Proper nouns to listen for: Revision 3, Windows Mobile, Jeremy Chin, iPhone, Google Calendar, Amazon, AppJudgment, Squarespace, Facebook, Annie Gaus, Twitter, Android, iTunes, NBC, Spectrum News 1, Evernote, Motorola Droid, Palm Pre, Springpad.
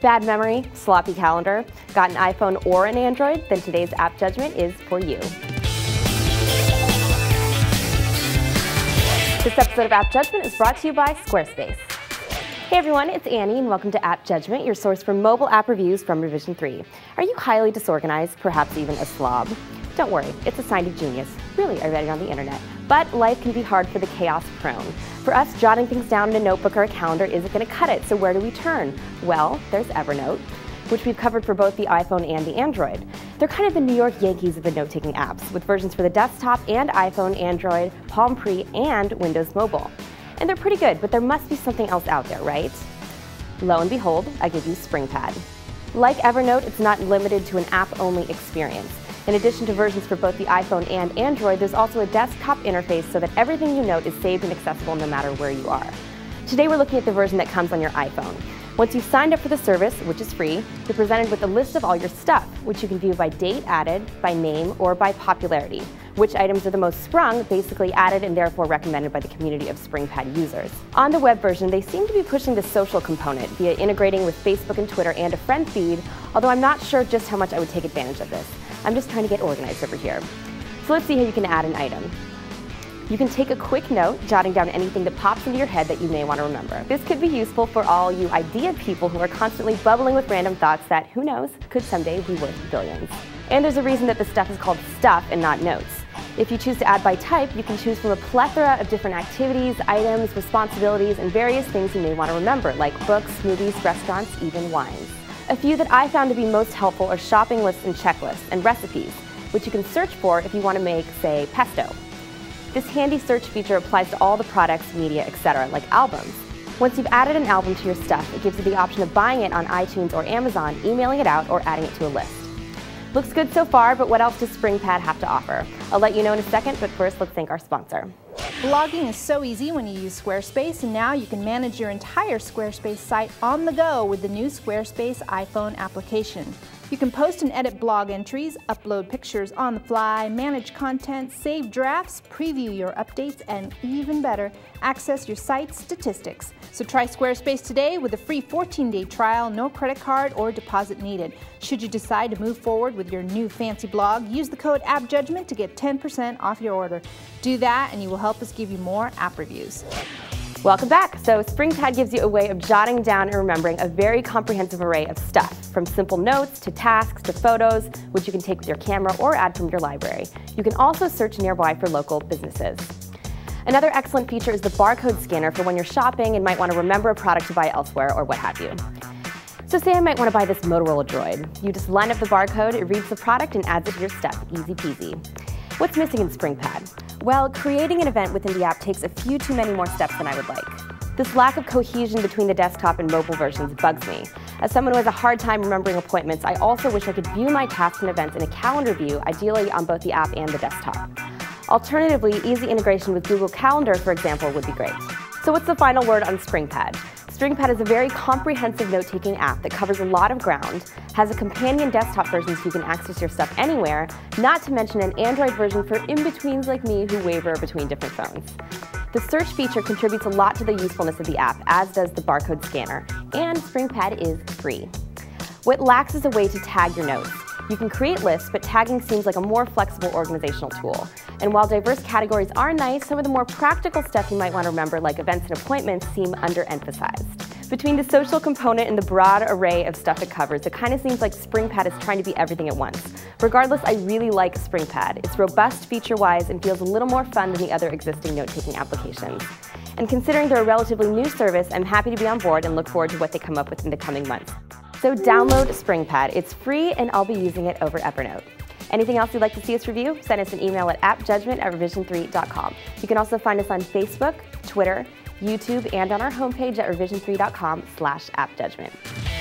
Bad memory, sloppy calendar? Got an iPhone or an Android? Then today's App Judgment is for you. This episode of App Judgment is brought to you by Squarespace. Hey everyone, it's Annie and welcome to App Judgment, your source for mobile app reviews from Revision 3. Are you highly disorganized, perhaps even a slob? Don't worry, it's a sign of genius. Really, I read it on the internet. But life can be hard for the chaos prone. For us, jotting things down in a notebook or a calendar isn't going to cut it, so where do we turn? Well, there's Evernote, which we've covered for both the iPhone and the Android. They're kind of the New York Yankees of the note-taking apps, with versions for the desktop and iPhone, Android, Palm Pre, and Windows Mobile. And they're pretty good, but there must be something else out there, right? Lo and behold, I give you Springpad. Like Evernote, it's not limited to an app-only experience. In addition to versions for both the iPhone and Android, there's also a desktop interface so that everything you note is saved and accessible no matter where you are. Today we're looking at the version that comes on your iPhone. Once you've signed up for the service, which is free, you're presented with a list of all your stuff, which you can view by date added, by name, or by popularity. Which items are the most sprung, basically added and therefore recommended by the community of Springpad users. On the web version, they seem to be pushing the social component via integrating with Facebook and Twitter and a friend feed, although I'm not sure just how much I would take advantage of this. I'm just trying to get organized over here. So let's see how you can add an item. You can take a quick note, jotting down anything that pops into your head that you may want to remember. This could be useful for all you idea people who are constantly bubbling with random thoughts that, who knows, could someday be worth billions. And there's a reason that this stuff is called stuff and not notes. If you choose to add by type, you can choose from a plethora of different activities, items, responsibilities, and various things you may want to remember, like books, movies, restaurants, even wines. A few that I found to be most helpful are shopping lists and checklists, and recipes, which you can search for if you want to make, say, pesto. This handy search feature applies to all the products, media, etc., like albums. Once you've added an album to your stuff, it gives you the option of buying it on iTunes or Amazon, emailing it out, or adding it to a list. Looks good so far, but what else does Springpad have to offer? I'll let you know in a second, but first let's thank our sponsor. Blogging is so easy when you use Squarespace, and now you can manage your entire Squarespace site on the go with the new Squarespace iPhone application. You can post and edit blog entries, upload pictures on the fly, manage content, save drafts, preview your updates, and even better, access your site's statistics. So try Squarespace today with a free 14-day trial, no credit card or deposit needed. Should you decide to move forward with your new fancy blog, use the code AppJudgment to get 10% off your order. Do that and you will help us give you more app reviews. Welcome back. So Springpad gives you a way of jotting down and remembering a very comprehensive array of stuff, from simple notes to tasks to photos, which you can take with your camera or add from your library. You can also search nearby for local businesses. Another excellent feature is the barcode scanner for when you're shopping and might want to remember a product to buy elsewhere or what have you. So say I might want to buy this Motorola Droid. You just line up the barcode, it reads the product and adds it to your stuff, easy peasy. What's missing in Springpad? Well, creating an event within the app takes a few too many more steps than I would like. This lack of cohesion between the desktop and mobile versions bugs me. As someone who has a hard time remembering appointments, I also wish I could view my tasks and events in a calendar view, ideally on both the app and the desktop. Alternatively, easy integration with Google Calendar, for example, would be great. So what's the final word on Springpad? Springpad is a very comprehensive note-taking app that covers a lot of ground, has a companion desktop version so you can access your stuff anywhere, not to mention an Android version for in-betweens like me who waver between different phones. The search feature contributes a lot to the usefulness of the app, as does the barcode scanner, and Springpad is free. What lacks is a way to tag your notes. You can create lists, but tagging seems like a more flexible organizational tool. And while diverse categories are nice, some of the more practical stuff you might want to remember, like events and appointments, seem underemphasized. Between the social component and the broad array of stuff it covers, it kind of seems like Springpad is trying to be everything at once. Regardless, I really like Springpad. It's robust feature-wise and feels a little more fun than the other existing note-taking applications. And considering they're a relatively new service, I'm happy to be on board and look forward to what they come up with in the coming months. So download Springpad. It's free and I'll be using it over Evernote. Anything else you'd like to see us review? Send us an email at appjudgment@revision3.com. You can also find us on Facebook, Twitter, YouTube, and on our homepage at revision3.com/appjudgment.